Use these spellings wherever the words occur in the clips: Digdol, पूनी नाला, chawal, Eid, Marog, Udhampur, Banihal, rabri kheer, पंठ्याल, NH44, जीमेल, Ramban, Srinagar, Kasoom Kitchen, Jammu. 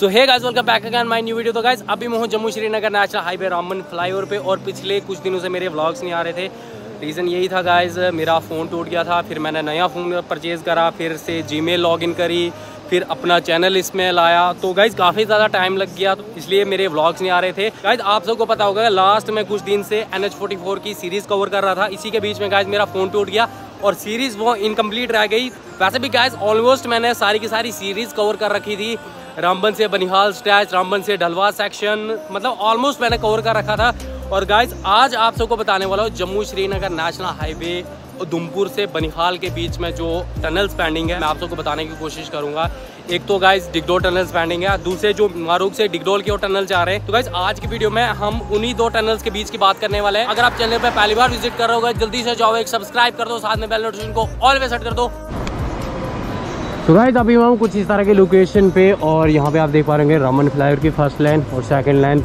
So hey guys, welcome back again my new video. तो guys अभी मैं हूँ Jammu Srinagar national highway Ramban flyover पे, और पिछले कुछ दिनों से मेरे व्लॉग्स नहीं आ रहे थे। रीज़न यही था गाइस, मेरा फ़ोन टूट गया था, फिर मैंने नया फ़ोन परचेज़ करा, फिर से जीमेल लॉगिन करी, फिर अपना चैनल इसमें लाया। तो गाइज काफ़ी ज़्यादा टाइम लग गया, तो इसलिए मेरे व्लॉग्स नहीं आ रहे थे। गाइज आप सबको पता होगा लास्ट में कुछ दिन से NH44 की सीरीज़ कवर कर रहा था। इसी के बीच में गाइज मेरा फ़ोन टूट गया और सीरीज़ वो इनकम्प्लीट रह गई। वैसे भी गाइज ऑलमोस्ट मैंने सारी की सारी सीरीज़ कवर कर रखी थी, रामबन से बनिहाल स्टैच, रामबन से ढलवा सेक्शन, मतलब ऑलमोस्ट मैंने कवर कर रखा था। और गाइज आज आप सबको बताने वाला हूँ जम्मू श्रीनगर नेशनल हाईवे उधमपुर से बनिहाल के बीच में जो टनल्स पेंडिंग है, मैं आप सबको बताने की कोशिश करूंगा। एक तो गाइज डिगडोल टनल्स पेंडिंग है, दूसरे जो मारोग से डिगडोल की ओर टनल जा रहे हैं। तो गाइज आज की वीडियो में हम उन्हीं दो टनल्स के बीच की बात करने वाले हैं। अगर आप चैनल पर पहली बार विजिट कर रहे हो जल्दी से जाओ, एक सब्सक्राइब कर दो, साथ में बेल नोटिफिकेशन को ऑल पे सेट कर दो। तो गाइज अभी हम कुछ इस तरह के लोकेशन पे, और यहाँ पे आप देख पा रहे होंगे रामबन फ्लाईओवर की फर्स्ट लेन और सेकेंड लेन,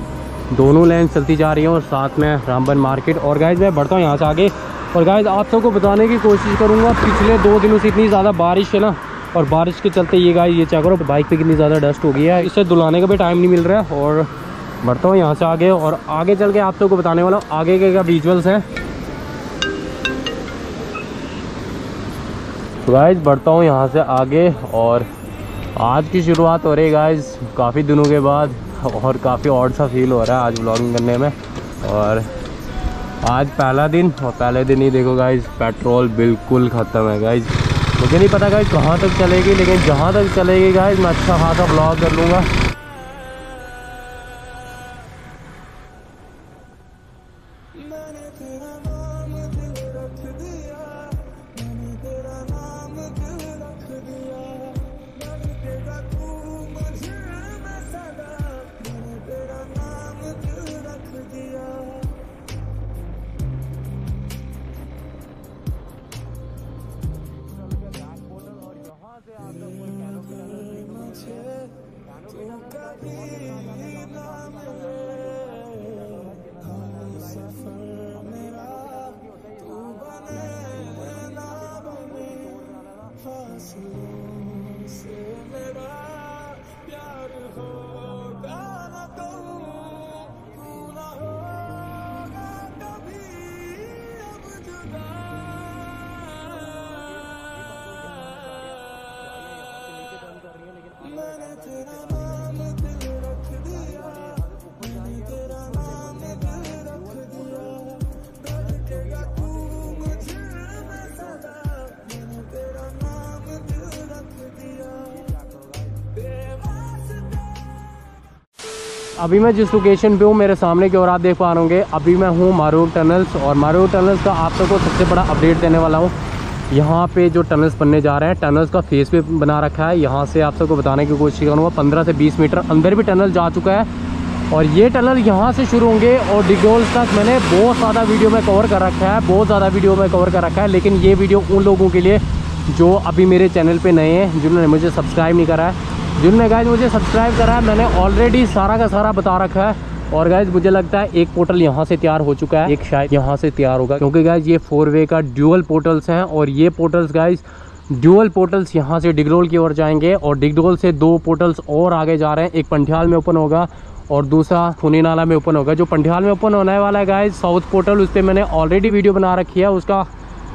दोनों लेन चलती जा रही है, और साथ में रामबन मार्केट। और गाइज मैं बढ़ता हूँ यहाँ से आगे, और गाइज आप सबको बताने की कोशिश करूँगा पिछले 2 दिनों से इतनी ज़्यादा बारिश है ना, और बारिश के चलते ये गाइज ये चेक करो बाइक पे कितनी ज़्यादा डस्ट हो गई है, इससे धुलाने का भी टाइम नहीं मिल रहा है। और बढ़ता हूँ यहाँ से आगे, और आगे चल के आप सबको बताने वाला हूँ आगे के क्या विजुअल्स हैं। गाइज बढ़ता हूँ यहाँ से आगे, और आज की शुरुआत हो रही है गाइज काफ़ी दिनों के बाद, और काफ़ी ऑड सा फील हो रहा है आज व्लॉगिंग करने में। और आज पहला दिन, और पहले दिन ही देखो गाइज पेट्रोल बिल्कुल ख़त्म है गाइज। मुझे नहीं पता गाइज कहाँ तक चलेगी, लेकिन जहाँ तक चलेगी गाइज मैं अच्छा खासा ब्लॉग कर लूँगा। अभी मैं जिस लोकेशन पे हूँ मेरे सामने की ओर आप देख पा रहे होंगे, अभी मैं हूँ मारोग टनल्स, और मारोग टनल्स का आप सबको सबसे बड़ा अपडेट देने वाला हूँ। यहाँ पे जो टनल्स बनने जा रहे हैं, टनल्स का फेस पे बना रखा है, यहाँ से आप सबको बताने की कोशिश करूँगा। 15 से 20 मीटर अंदर भी टनल जा चुका है, और ये टनल यहाँ से शुरू होंगे और डिगडोल तक मैंने बहुत ज़्यादा वीडियो में कवर कर रखा है, लेकिन ये वीडियो उन लोगों के लिए जो अभी मेरे चैनल पर नए हैं, जिन्होंने मुझे सब्सक्राइब नहीं करा है। जिन्होंने गाइज मुझे सब्सक्राइब करा है मैंने ऑलरेडी सारा का सारा बता रखा है। और गाइज मुझे लगता है एक पोर्टल यहाँ से तैयार हो चुका है, एक शायद यहाँ से तैयार होगा, क्योंकि गाइज ये 4-वे का ड्यूअल पोर्टल्स हैं, और ये पोर्टल्स गाइज ड्यूअल पोर्टल्स यहाँ से डिगडोल की ओर जाएंगे, और डिगडोल से 2 पोर्टल्स और आगे जा रहे हैं। एक पंठ्याल में ओपन होगा और दूसरा पूनी नाला में ओपन होगा। जो पंठ्याल में ओपन होने वाला है गाइज साउथ पोर्टल, उस पर मैंने ऑलरेडी वीडियो बना रखी है, उसका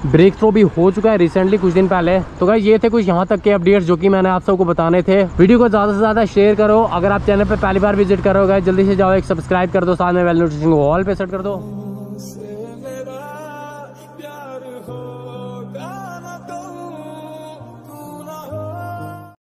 ब्रेक थ्रू भी हो चुका है रिसेंटली कुछ दिन पहले। तो गाइस ये थे कुछ यहाँ तक के अपडेट्स जो कि मैंने आप सबको बताने थे। वीडियो को ज़्यादा से ज़्यादा शेयर करो, अगर आप चैनल पे पहली बार विजिट करोगे जल्दी से जाओ, एक सब्सक्राइब कर दो, साथ में बेल नोटिफिकेशन को ऑल पे सेट कर दो।